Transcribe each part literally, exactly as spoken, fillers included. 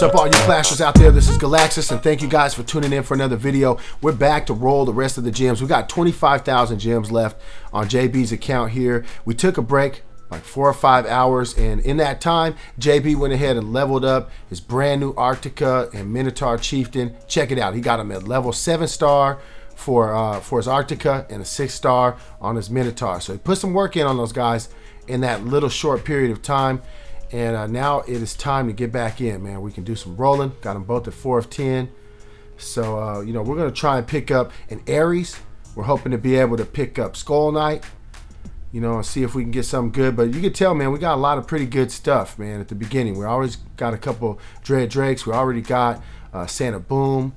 What's up all you clashers out there? This is Galaxus and thank you guys for tuning in for another video. We're back to roll the rest of the gems. We got twenty-five thousand gems left on J B's account here. We took a break like four or five hours, and in that time J B went ahead and leveled up his brand new Arctica and Minotaur Chieftain. Check it out, he got him at level seven star for uh, for his Arctica and a six star on his Minotaur. So he put some work in on those guys in that little short period of time. And uh, now it is time to get back in, man. We can do some rolling. Got them both at four of ten. So, uh, you know, we're going to try and pick up an Aries. We're hoping to be able to pick up Skull Knight, you know, and see if we can get something good. But you can tell, man, we got a lot of pretty good stuff, man, at the beginning. We always got a couple Dread Drakes. We already got uh, Santa Boom.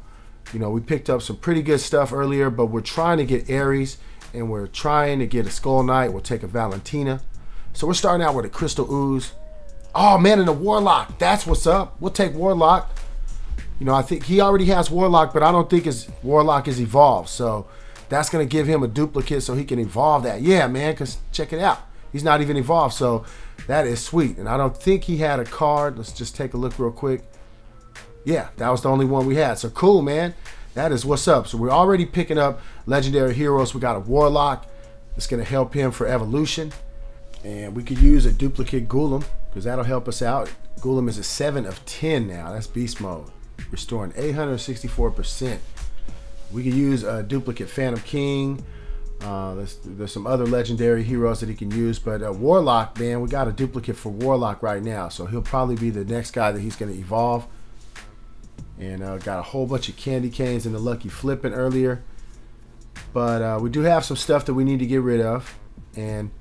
You know, we picked up some pretty good stuff earlier, but we're trying to get Aries, and we're trying to get a Skull Knight. We'll take a Valentina. So we're starting out with a Crystal Ooze. Oh man, and a Warlock, that's what's up. We'll take Warlock. You know, I think he already has Warlock, but I don't think his Warlock is evolved. So that's gonna give him a duplicate so he can evolve that. Yeah, man, cause check it out. He's not even evolved, so that is sweet. And I don't think he had a card. Let's just take a look real quick. Yeah, that was the only one we had. So cool, man. That is what's up. So we're already picking up legendary heroes. We got a Warlock. It's gonna help him for evolution. And we could use a duplicate Ghoulam, because that'll help us out. Ghoulam is a seven of ten now. That's beast mode. Restoring eight hundred sixty-four percent. We could use a duplicate Phantom King. Uh, there's, there's some other legendary heroes that he can use, but uh, Warlock, man, we got a duplicate for Warlock right now. So he'll probably be the next guy that he's gonna evolve. And uh, got a whole bunch of candy canes and the lucky flipping earlier. But uh, we do have some stuff that we need to get rid of. And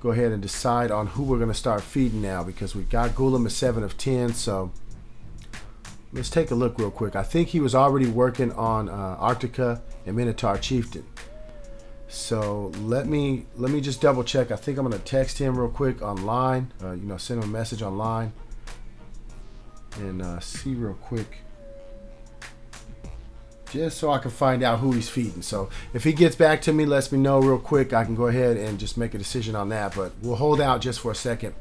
go ahead and decide on who we're going to start feeding now, because we've got Ghoulam a seven of ten. So let's take a look real quick. I think he was already working on uh, Arctica and Minotaur Chieftain. So let me let me just double check. I think I'm going to text him real quick online, uh, you know, send him a message online and uh, see real quick, just so I can find out who he's feeding. So if he gets back to me, lets me know real quick, I can go ahead and just make a decision on that. But we'll hold out just for a second,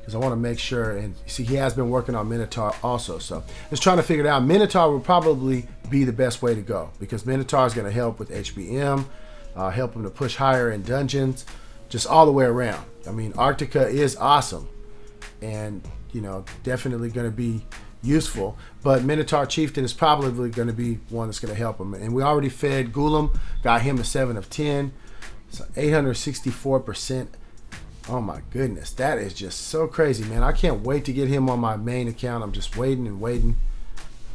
because I want to make sure. And see, he has been working on Minotaur also. So just trying to figure it out. Minotaur will probably be the best way to go, because Minotaur is going to help with H B M, uh, help him to push higher in dungeons, just all the way around. I mean, Arctica is awesome, and you know, definitely going to be useful, but Minotaur Chieftain is probably going to be one that's going to help him. And we already fed Ghoulam, got him a seven of ten, so eight hundred sixty-four percent. Oh my goodness, that is just so crazy, man. I can't wait to get him on my main account. I'm just waiting and waiting.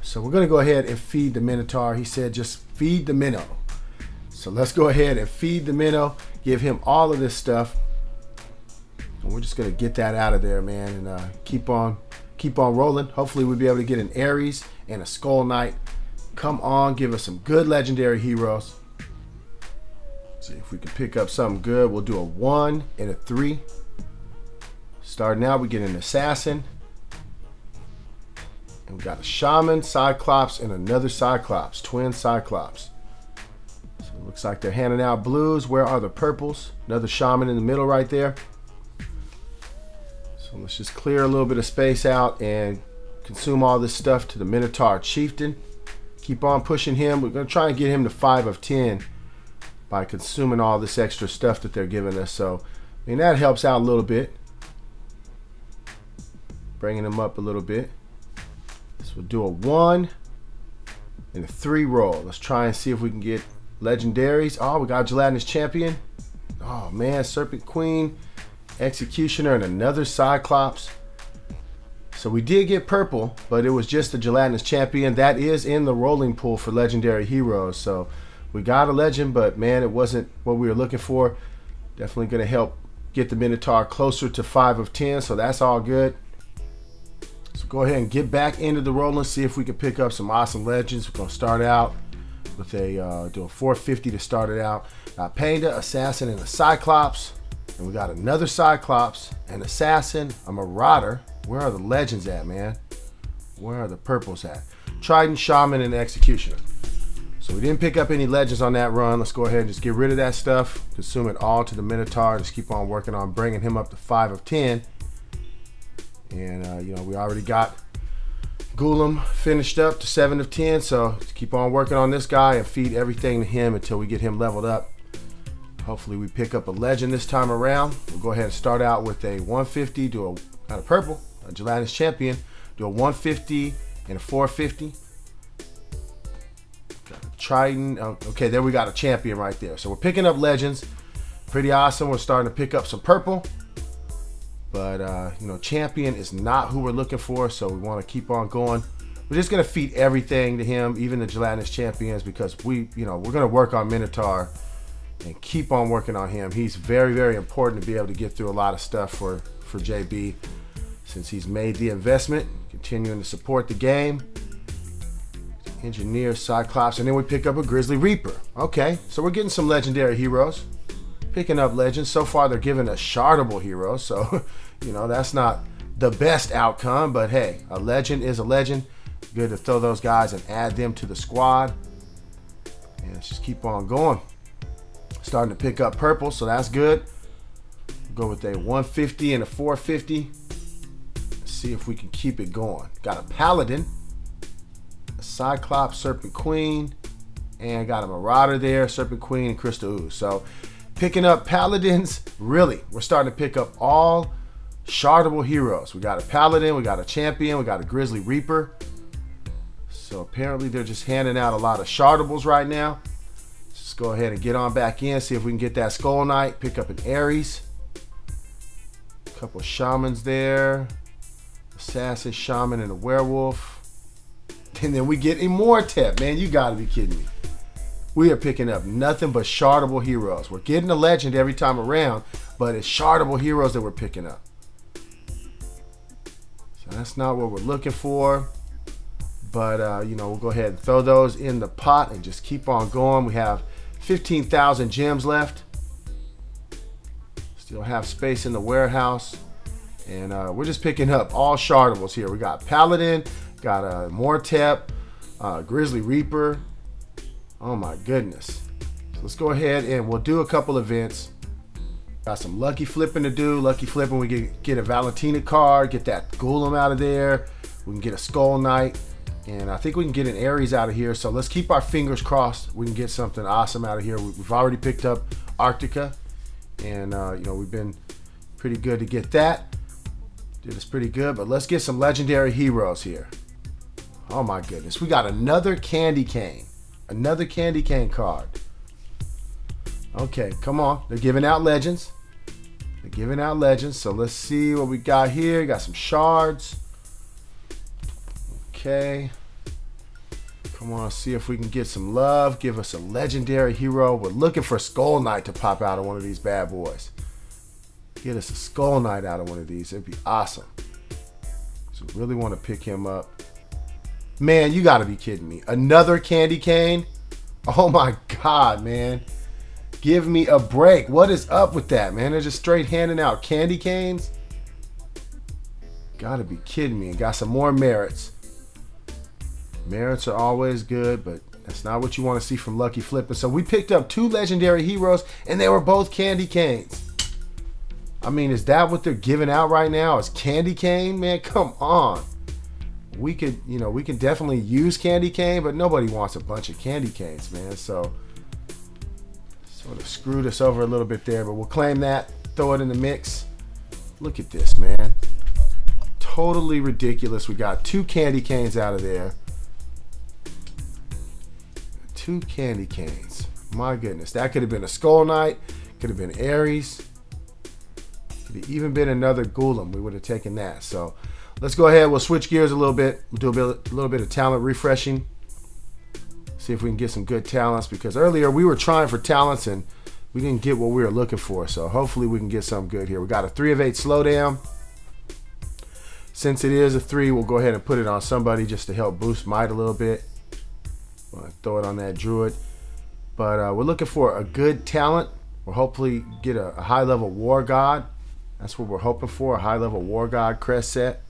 So we're going to go ahead and feed the Minotaur. He said just feed the minnow, so let's go ahead and feed the minnow, give him all of this stuff, and we're just going to get that out of there, man, and uh, keep on Keep on rolling. Hopefully we'll be able to get an Aries and a Skull Knight. Come on, give us some good legendary heroes. Let's see if we can pick up something good. We'll do a one and a three. Starting out, we get an Assassin. And we got a Shaman, Cyclops, and another Cyclops. Twin Cyclops. So it looks like they're handing out blues. Where are the purples? Another Shaman in the middle right there. Let's just clear a little bit of space out and consume all this stuff to the Minotaur Chieftain. Keep on pushing him. We're going to try and get him to five of ten by consuming all this extra stuff that they're giving us. So, I mean, that helps out a little bit. Bringing him up a little bit. So we'll do a one and a three roll. Let's try and see if we can get legendaries. Oh, we got Gelatinous Champion. Oh, man, Serpent Queen. Executioner and another Cyclops. So we did get purple, but it was just the Gelatinous Champion. That is in the rolling pool for legendary heroes. So we got a legend, but man, it wasn't what we were looking for. Definitely going to help get the Minotaur closer to five of ten, so that's all good. So go ahead and get back into the rolling, see if we can pick up some awesome legends. We're going to start out with a uh, do a four fifty to start it out. Uh, Painter, Assassin, and a Cyclops. And we got another Cyclops, an Assassin, a Marauder. Where are the legends at, man? Where are the purples at? Triton, Shaman, and Executioner. So we didn't pick up any legends on that run. Let's go ahead and just get rid of that stuff. Consume it all to the Minotaur. Just keep on working on bringing him up to five of ten. And, uh, you know, we already got Ghoulam finished up to seven of ten, so let's keep on working on this guy and feed everything to him until we get him leveled up. Hopefully we pick up a legend this time around. We'll go ahead and start out with a one fifty, do a, out of purple, a Gelatinous Champion, do a one fifty and a four fifty. Triton, okay, there we got a champion right there. So we're picking up legends. Pretty awesome, we're starting to pick up some purple. But, uh, you know, champion is not who we're looking for, so we want to keep on going. We're just going to feed everything to him, even the Gelatinous Champions, because we, you know, we're going to work on Minotaur and keep on working on him. He's very, very important to be able to get through a lot of stuff for, for J B. Since he's made the investment, continuing to support the game. Engineer, Cyclops, and then we pick up a Grizzly Reaper. Okay, so we're getting some legendary heroes. Picking up legends. So far they're giving us shardable heroes, so you know that's not the best outcome, but hey, a legend is a legend. Good to throw those guys and add them to the squad. And let's just keep on going. Starting to pick up purple, so that's good. We'll go with a one fifty and a four fifty. Let's see if we can keep it going. Got a Paladin, a Cyclops, Serpent Queen, and got a Marauder there, Serpent Queen, and Crystal Ooze. So picking up Paladins, really, we're starting to pick up all shardable heroes. We got a Paladin, we got a Champion, we got a Grizzly Reaper. So apparently they're just handing out a lot of shardables right now. Let's go ahead and get on back in, see if we can get that Skull Knight, pick up an Aries. A couple of Shamans there. Assassin, Shaman, and a Werewolf. And then we get a Mortep, man, you gotta be kidding me. We are picking up nothing but shardable heroes. We're getting a legend every time around, but it's shardable heroes that we're picking up. So that's not what we're looking for, but uh, you know, we'll go ahead and throw those in the pot and just keep on going. We have fifteen thousand gems left. Still have space in the warehouse, and uh, we're just picking up all shardables here. We got Paladin, got a Mortep, uh, Grizzly Reaper. Oh my goodness. So let's go ahead and we'll do a couple events. Got some lucky flipping to do. Lucky flipping, we get, get a Valentina card, get that Ghoulam out of there. We can get a Skull Knight. And I think we can get an Aries out of here. So let's keep our fingers crossed. We can get something awesome out of here. We've already picked up Arctica. And uh, you know, we've been pretty good to get that. Did us pretty good, but let's get some legendary heroes here. Oh my goodness, we got another candy cane. Another candy cane card. Okay, come on. They're giving out legends. They're giving out legends. So let's see what we got here. We got some shards. Okay. Come on, see if we can get some love. Give us a legendary hero. We're looking for Skull Knight to pop out of one of these bad boys. Get us a Skull Knight out of one of these. It'd be awesome. So really want to pick him up. Man, you gotta be kidding me. Another candy cane? Oh my God, man. Give me a break. What is up with that, man? They're just straight handing out candy canes? Gotta be kidding me. And got some more merits. Merits are always good, but that's not what you want to see from Lucky Flippin'. So we picked up two legendary heroes, and they were both candy canes. I mean, is that what they're giving out right now? Is candy cane? Man, come on. We could, you know, we can definitely use candy cane, but nobody wants a bunch of candy canes, man. So, sort of screwed us over a little bit there, but we'll claim that, throw it in the mix. Look at this, man. Totally ridiculous. We got two candy canes out of there. Two candy canes. My goodness. That could have been a Skull Knight, could have been Aries, could have even been another Ghoulam. We would have taken that. So, let's go ahead, we'll switch gears a little bit. We'll do a, bit, a little bit of talent refreshing. See if we can get some good talents, because earlier we were trying for talents and we didn't get what we were looking for. So hopefully we can get something good here. We got a three of eight slowdown. Since it is a three, we'll go ahead and put it on somebody just to help boost might a little bit. I'm gonna throw it on that Druid. But uh, we're looking for a good talent. We'll hopefully get a, a high level War God. That's what we're hoping for, a high level War God crest set.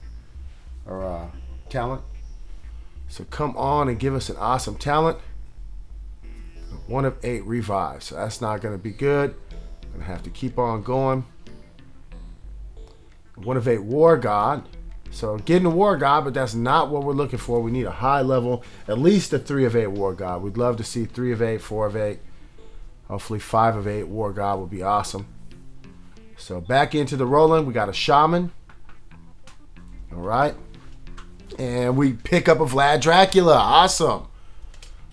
Or uh, talent. So come on and give us an awesome talent. One of eight revive. So that's not going to be good. I'm going to have to keep on going. One of eight War God. So getting a War God, but that's not what we're looking for. We need a high level, at least a three of eight War God. We'd love to see three of eight, four of eight. Hopefully five of eight War God would be awesome. So back into the rolling, we got a Shaman. All right. And we pick up a Vlad Dracula. Awesome.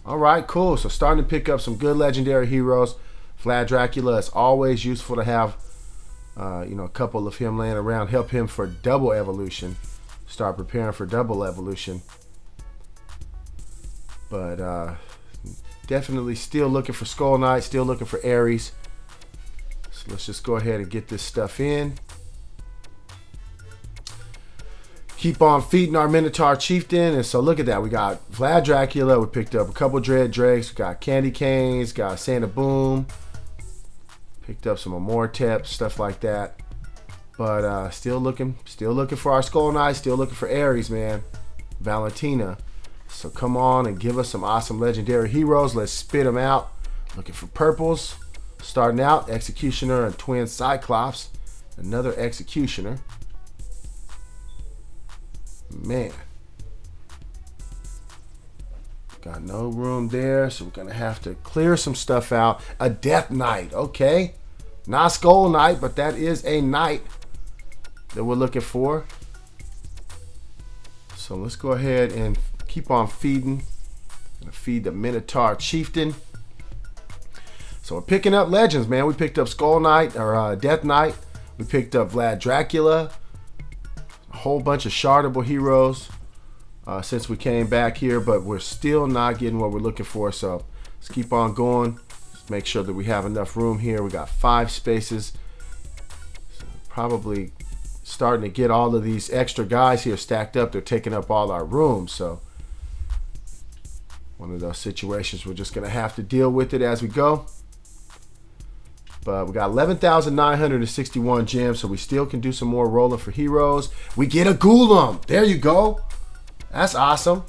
All right, cool. So starting to pick up some good legendary heroes. Vlad Dracula, it's always useful to have uh, you know, a couple of him laying around. Help him for double evolution. Start preparing for double evolution. But uh, definitely still looking for Skull Knight, still looking for Aries. So let's just go ahead and get this stuff in. Keep on feeding our Minotaur Chieftain. And so look at that. We got Vlad Dracula. We picked up a couple Dread Drakes. We got Candy Canes. Got Santa Boom. Picked up some Mortep, stuff like that. But uh, still looking. Still looking for our Skull Knight. Still looking for Aries, man. Valentina. So come on and give us some awesome legendary heroes. Let's spit them out. Looking for purples. Starting out, Executioner and Twin Cyclops. Another Executioner. Man, got no room there, so we're gonna have to clear some stuff out. A Death Knight, okay, not Skull Knight, but that is a knight that we're looking for. So let's go ahead and keep on feeding. Gonna feed the Minotaur Chieftain. So we're picking up legends, man. We picked up Skull Knight or uh, Death Knight. We picked up Vlad Dracula. Whole bunch of shardable heroes uh, since we came back here, but we're still not getting what we're looking for. So let's keep on going. Let's make sure that we have enough room here. We got five spaces. So probably starting to get all of these extra guys here stacked up. They're taking up all our room. So one of those situations we're just going to have to deal with it as we go. But we got eleven thousand nine hundred sixty-one gems, so we still can do some more rolling for heroes. We get a Ghoulam. There you go. That's awesome.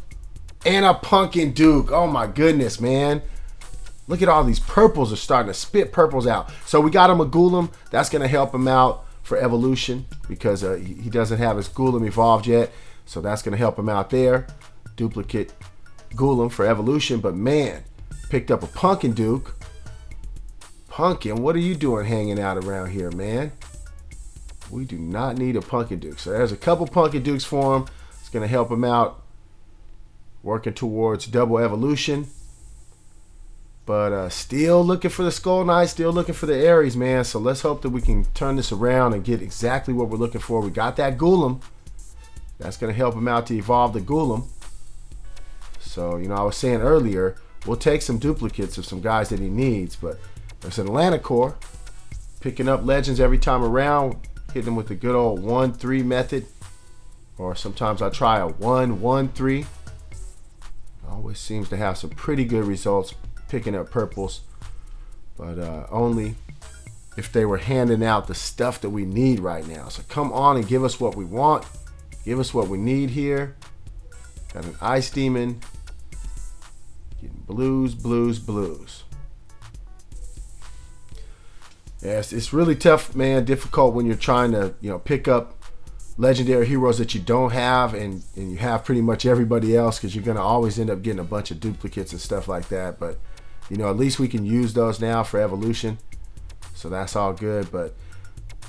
And a Pumpkin Duke. Oh, my goodness, man. Look at all these purples are starting to spit purples out. So we got him a Ghoulam. That's going to help him out for evolution because uh, he doesn't have his Ghoulam evolved yet. So that's going to help him out there. Duplicate Ghoulam for evolution. But, man, picked up a Pumpkin Duke. Pumpkin, what are you doing hanging out around here, man? We do not need a Pumpkin Duke. So there's a couple Pumpkin Dukes for him. It's going to help him out working towards double evolution. But uh, still looking for the Skull Knight, still looking for the Aries, man. So let's hope that we can turn this around and get exactly what we're looking for. We got that Ghoulam. That's going to help him out to evolve the Ghoulam. So, you know, I was saying earlier, we'll take some duplicates of some guys that he needs, but there's an Atlanticore, picking up legends every time around, hitting them with the good old one three method, or sometimes I try a one one three. Always seems to have some pretty good results picking up purples, but uh, only if they were handing out the stuff that we need right now. So come on and give us what we want, give us what we need here. Got an Ice Demon, getting blues, blues, blues. Yes, it's really tough, man, difficult when you're trying to, you know, pick up legendary heroes that you don't have and, and you have pretty much everybody else, because you're going to always end up getting a bunch of duplicates and stuff like that. But, you know, at least we can use those now for evolution. So that's all good. But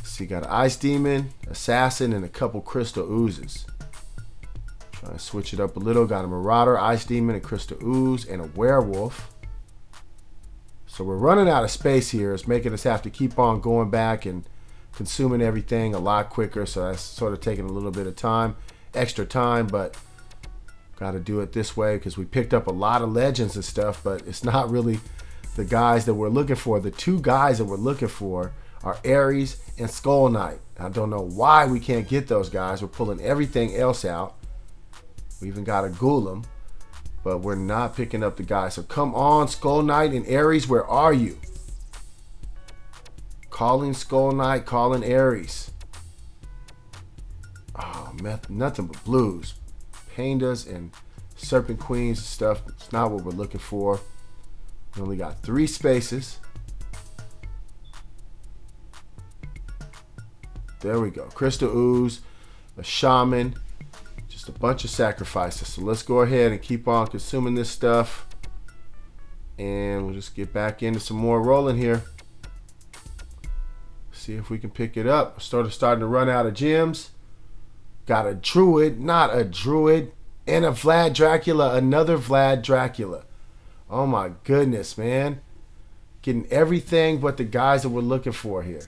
see, you got an Ice Demon, Assassin, and a couple Crystal Oozes. Trying to switch it up a little. Got a Marauder, Ice Demon, a Crystal Ooze, and a Werewolf. So we're running out of space here. It's making us have to keep on going back and consuming everything a lot quicker. So that's sort of taking a little bit of time, extra time, but got to do it this way because we picked up a lot of legends and stuff, but it's not really the guys that we're looking for. The two guys that we're looking for are Aries and Skull Knight. I don't know why we can't get those guys. We're pulling everything else out. We even got a Ghoulam. But we're not picking up the guys. So come on, Skull Knight and Aries, where are you? Calling Skull Knight, calling Aries. Oh, nothing but blues. Painters and Serpent Queens and stuff. It's not what we're looking for. We only got three spaces. There we go. Crystal Ooze, a Shaman, bunch of sacrifices. So let's go ahead and keep on consuming this stuff. And we'll just get back into some more rolling here. See if we can pick it up. Started starting to run out of gems. Got a druid, not a druid, and a Vlad Dracula, another Vlad Dracula. Oh my goodness, man. Getting everything but the guys that we're looking for here.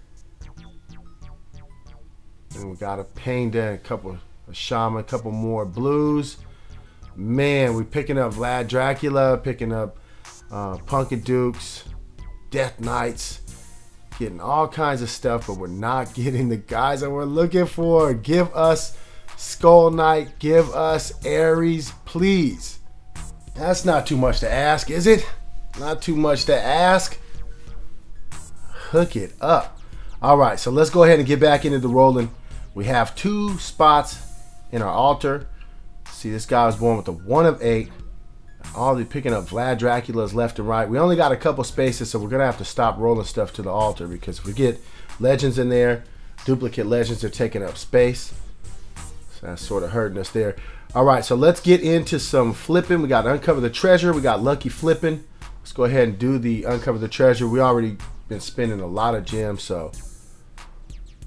And we got a Painter, a couple a shaman, a couple more blues. Man, we picking up Vlad Dracula, picking up uh, Pumpkin Dukes, Death Knights. Getting all kinds of stuff, but we're not getting the guys that we're looking for. Give us Skull Knight. Give us Aries, please. That's not too much to ask, is it? Not too much to ask. Hook it up. All right, so let's go ahead and get back into the rolling. We have two spots in our altar. See, this guy was born with a one of eight. All the picking up Vlad Dracula's left and right. We only got a couple spaces, so we're gonna have to stop rolling stuff to the altar, because if we get legends in there, duplicate legends are taking up space. So that's sort of hurting us there. All right, so let's get into some flipping. We got to uncover the treasure. We got lucky flipping. Let's go ahead and do the uncover the treasure. We already been spending a lot of gems, so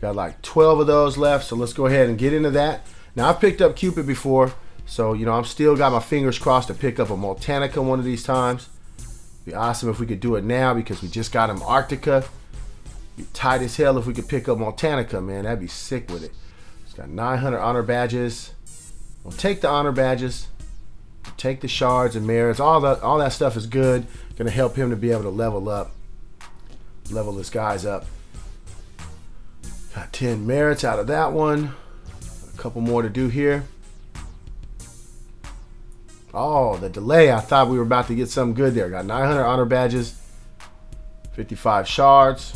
got like twelve of those left. So let's go ahead and get into that. Now, I've picked up Cupid before. So, you know, I'm still got my fingers crossed to pick up a Moltanica one of these times. It'd be awesome if we could do it now, because we just got him Arctica. Be tight as hell if we could pick up Moltanica, man. That'd be sick with it. It's got nine hundred honor badges. We'll take the honor badges. We'll take the shards and merits. All that, all that stuff is good. Gonna help him to be able to level up. Level this guy's up. Got ten merits out of that one. Got a couple more to do here. Oh, the delay. I thought we were about to get something good there. Got nine hundred honor badges, fifty-five shards.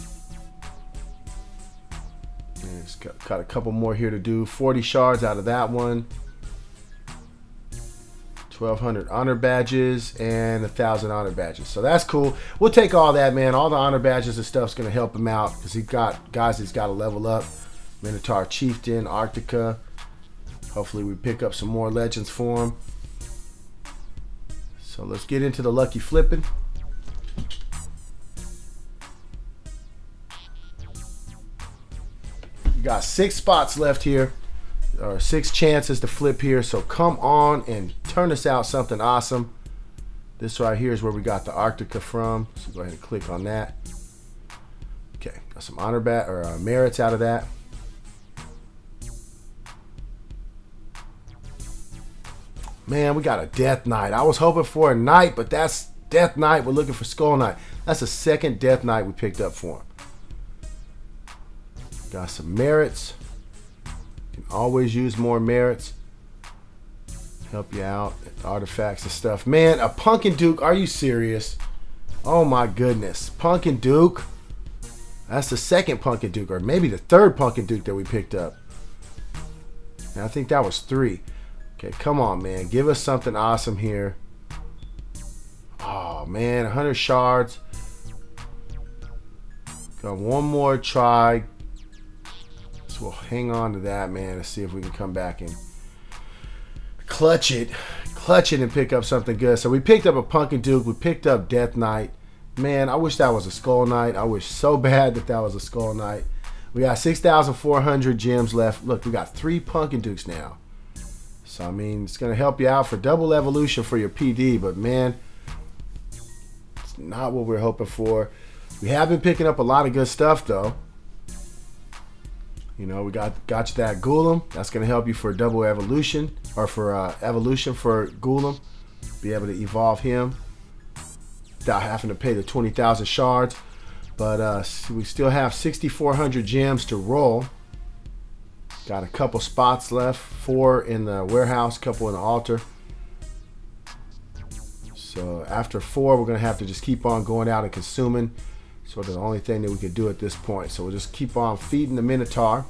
And it's got, got a couple more here to do. forty shards out of that one. twelve hundred honor badges and one thousand honor badges. So that's cool. We'll take all that, man. All the honor badges and stuff's going to help him out, because he's got guys that's got to level up. Minotaur Chieftain, Arctica. Hopefully we pick up some more legends for him. So let's get into the lucky flipping. We got six spots left here, or six chances to flip here. So come on and turn us out something awesome. This right here is where we got the Arctica from. So go ahead and click on that. Okay, got some honor bat or uh, merits out of that. Man, we got a Death Knight. I was hoping for a Knight, but that's Death Knight. We're looking for Skull Knight. That's the second Death Knight we picked up for him. Got some merits. Can always use more merits. Help you out. Artifacts and stuff. Man, a Pumpkin Duke. Are you serious? Oh my goodness. Pumpkin Duke. That's the second Pumpkin Duke, or maybe the third Pumpkin Duke that we picked up. And I think that was three. Okay, come on, man. Give us something awesome here. Oh, man. one hundred shards. Got one more try. So we'll hang on to that, man, and see if we can come back and clutch it. Clutch it and pick up something good. So we picked up a Pumpkin Duke. We picked up Death Knight. Man, I wish that was a Skull Knight. I wish so bad that that was a Skull Knight. We got six thousand four hundred gems left. Look, we got three Pumpkin Dukes now. So, I mean, it's going to help you out for double evolution for your P D, but, man, it's not what we're hoping for. We have been picking up a lot of good stuff, though. You know, we got, got you that Ghoulam. That's going to help you for double evolution, or for uh, evolution for Ghoulam. Be able to evolve him without having to pay the twenty thousand shards. But uh, we still have six thousand four hundred gems to roll. Got a couple spots left, four in the warehouse, couple in the altar. So after four, we're going to have to just keep on going out and consuming. Sort of the only thing that we can do at this point. So we'll just keep on feeding the Minotaur.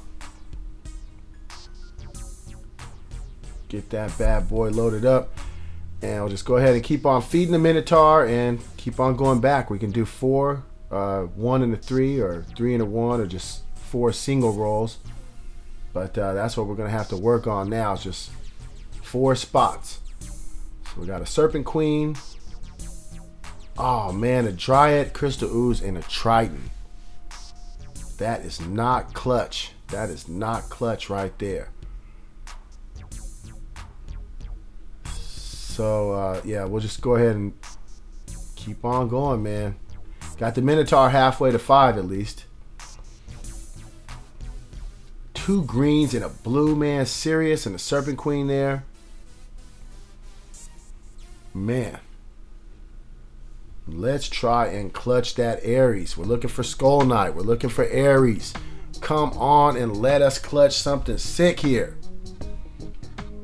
Get that bad boy loaded up. And we'll just go ahead and keep on feeding the Minotaur and keep on going back. We can do four, uh, one and a three, or three and a one, or just four single rolls. But uh, that's what we're going to have to work on now, is just four spots. So we got a Serpent Queen. Oh man, a Dryad, Crystal Ooze, and a Triton. That is not clutch. That is not clutch right there. So uh, yeah, we'll just go ahead and keep on going, man. Got the Minotaur halfway to five at least. Two greens and a blue, man. Sirius and a Serpent Queen there. Man. Let's try and clutch that Aries. We're looking for Skull Knight. We're looking for Aries. Come on and let us clutch something sick here.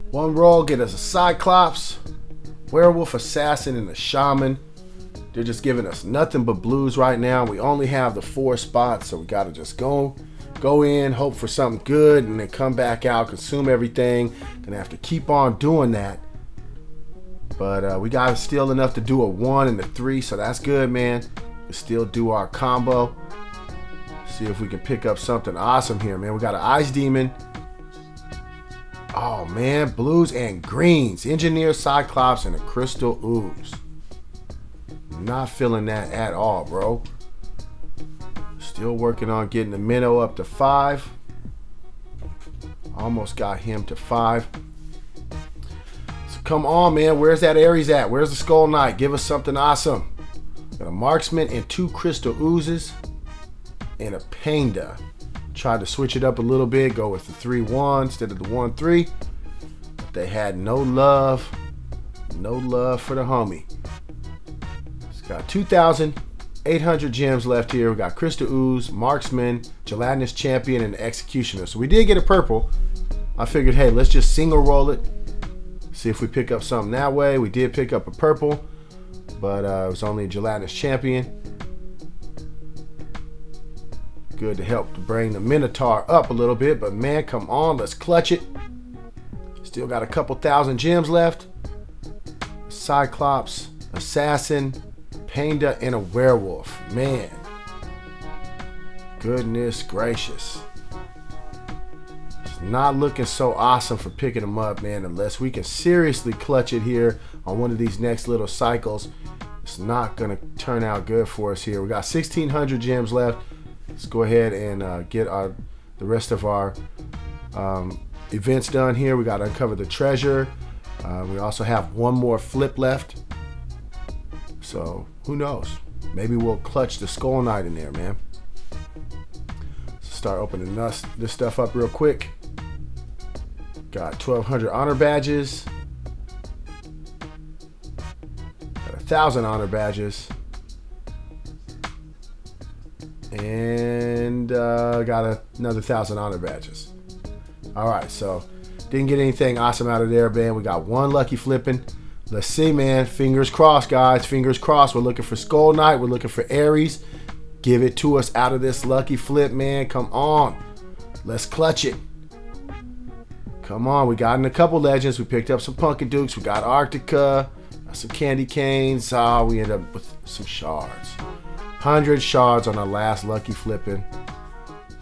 One roll, get us a Cyclops. Werewolf, Assassin, and a Shaman. They're just giving us nothing but blues right now. We only have the four spots, so we gotta just go go in, hope for something good, and then come back out, consume everything. Gonna have to keep on doing that. But uh, we got still enough to do a one and a three, so that's good, man. We still do our combo. See if we can pick up something awesome here, man. We got an Ice Demon. Oh man, blues and greens. Engineer, Cyclops, and a Crystal Ooze. Not feeling that at all, bro. Still working on getting the Minnow up to five. Almost got him to five. So come on, man. Where's that Aries at? Where's the Skull Knight? Give us something awesome. Got a Marksman and two Crystal Oozes and a Painter. Tried to switch it up a little bit, go with the three one instead of the one three. But they had no love. No love for the homie. Got two thousand eight hundred gems left here. We got Crystal Ooze, Marksman, Gelatinous Champion, and Executioner. So we did get a purple. I figured, hey, let's just single roll it. See if we pick up something that way. We did pick up a purple, but uh, it was only a Gelatinous Champion. Good to help to bring the Minotaur up a little bit, but man, come on, let's clutch it. Still got a couple thousand gems left. Cyclops, Assassin, Panda, and a Werewolf. Man, goodness gracious. It's not looking so awesome for picking them up, man, unless we can seriously clutch it here on one of these next little cycles. It's not gonna turn out good for us here. We got sixteen hundred gems left. Let's go ahead and uh, get our the rest of our um, events done here. We gotta uncover the treasure. Uh, we also have one more flip left. So who knows? Maybe we'll clutch the Skull Knight in there, man. Start opening this, this stuff up real quick. Got twelve hundred honor badges. Got one thousand honor badges. And uh, got a, another one thousand honor badges. All right, so didn't get anything awesome out of there, man. We got one lucky flipping. Let's see, man. Fingers crossed, guys. Fingers crossed. We're looking for Skull Knight. We're looking for Aries. Give it to us out of this lucky flip, man. Come on. Let's clutch it. Come on. We got in a couple legends. We picked up some Pumpkin Dukes. We got Arctica. Got some Candy Canes. Ah, oh, we end up with some shards. one hundred shards on our last lucky flipping.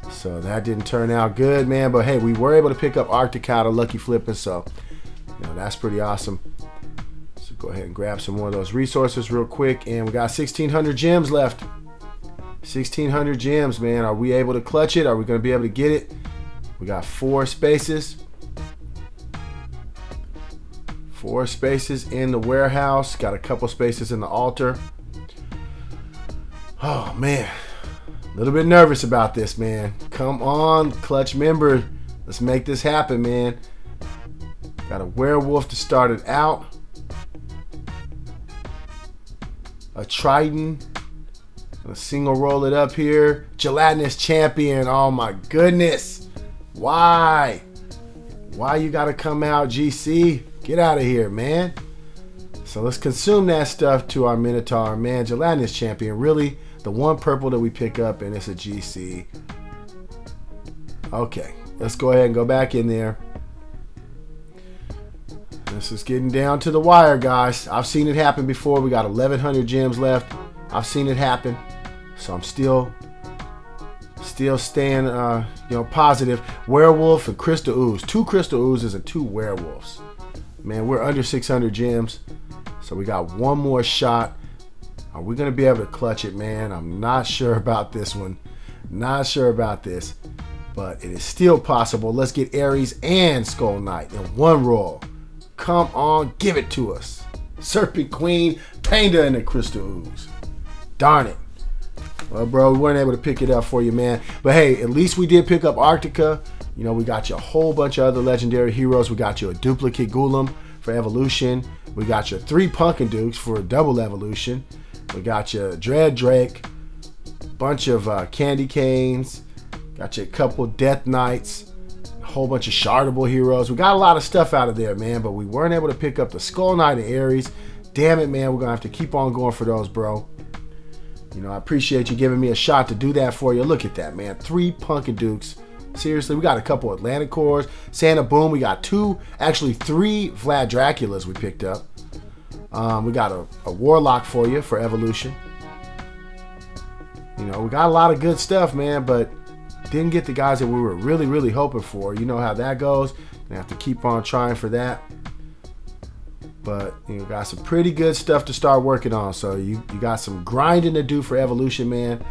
So that didn't turn out good, man. But hey, we were able to pick up Arctica out of lucky flipping. So, you know, that's pretty awesome. Go ahead and grab some more of those resources real quick. And we got sixteen hundred gems left. sixteen hundred gems, man. Are we able to clutch it? Are we going to be able to get it? We got four spaces. Four spaces in the warehouse. Got a couple spaces in the altar. Oh, man. A little bit nervous about this, man. Come on, clutch member. Let's make this happen, man. Got a werewolf to start it out. A Triton. A single roll it up here. Gelatinous Champion. Oh my goodness. Why? Why you gotta come out, G C? Get out of here, man. So let's consume that stuff to our Minotaur, man. Gelatinous Champion. Really, the one purple that we pick up, and it's a G C. Okay. Let's go ahead and go back in there. This is getting down to the wire, guys. I've seen it happen before. We got eleven hundred gems left. I've seen it happen. So I'm still still staying uh, you know, positive. Werewolf and Crystal Ooze. Two Crystal Oozes and two Werewolves. Man, we're under six hundred gems, so we got one more shot. Are we gonna be able to clutch it, man? I'm not sure about this one. Not sure about this, but it is still possible. Let's get Aries and Skull Knight in one roll. Come on, give it to us. Serpent Queen, Painter, and the Crystal Ooze. Darn it. Well, bro, we weren't able to pick it up for you, man. But hey, at least we did pick up Arctica. You know, we got you a whole bunch of other legendary heroes. We got you a duplicate Goulam for evolution. We got you three Pumpkin Dukes for a double evolution. We got you Dread Drake, bunch of uh, candy canes. Got you a couple Death Knights, a whole bunch of shardable heroes. We got a lot of stuff out of there, man, but we weren't able to pick up the Skull Knight and Aries. Damn it, man, we're gonna have to keep on going for those, bro. You know, I appreciate you giving me a shot to do that for you. Look at that, man. Three Pumpkin Dukes. Seriously, we got a couple Atlanticores. Santa Boom, we got two, actually three Vlad Draculas we picked up. Um, we got a, a Warlock for you for evolution. You know, we got a lot of good stuff, man, but didn't get the guys that we were really, really hoping for. You know how that goes. You have to keep on trying for that. But you know, got some pretty good stuff to start working on. So you, you got some grinding to do for evolution, man.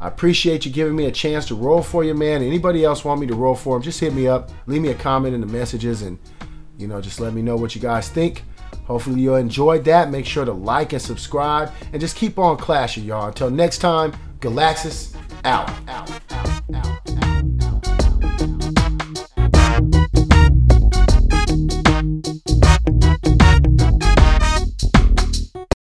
I appreciate you giving me a chance to roll for you, man. Anybody else want me to roll for them, just hit me up. Leave me a comment in the messages and, you know, just let me know what you guys think. Hopefully you enjoyed that. Make sure to like and subscribe. And just keep on clashing, y'all. Until next time, Galaxus out. out.